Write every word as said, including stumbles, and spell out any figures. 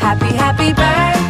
Happy, happy birthday.